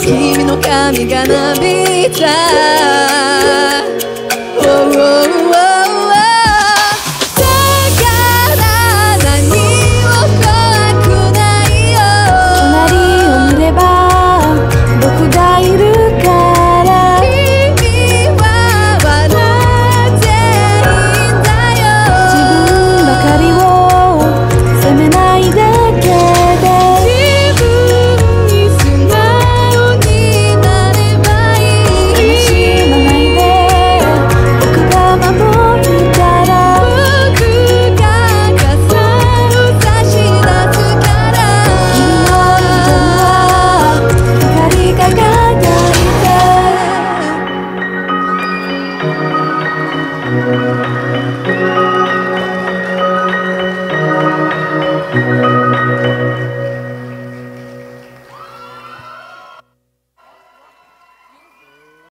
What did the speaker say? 君の髪がなびいた